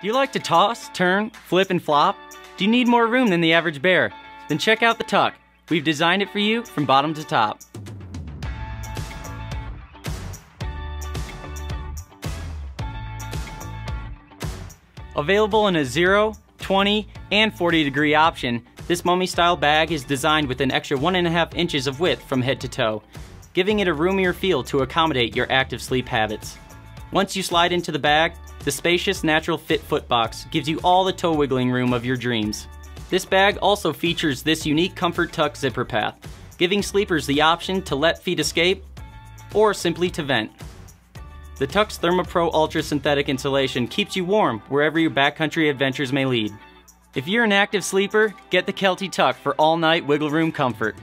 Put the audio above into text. Do you like to toss, turn, flip, and flop? Do you need more room than the average bear? Then check out the Tuck. We've designed it for you from bottom to top. Available in a 0, 20, and 40 degree option, this mummy-style bag is designed with an extra 1.5 inches of width from head to toe, giving it a roomier feel to accommodate your active sleep habits. Once you slide into the bag, the spacious natural fit footbox gives you all the toe wiggling room of your dreams. This bag also features this unique comfort tuck zipper path, giving sleepers the option to let feet escape or simply to vent. The Tuck's ThermaPro Ultra synthetic insulation keeps you warm wherever your backcountry adventures may lead. If you're an active sleeper, get the Kelty Tuck for all night wiggle room comfort.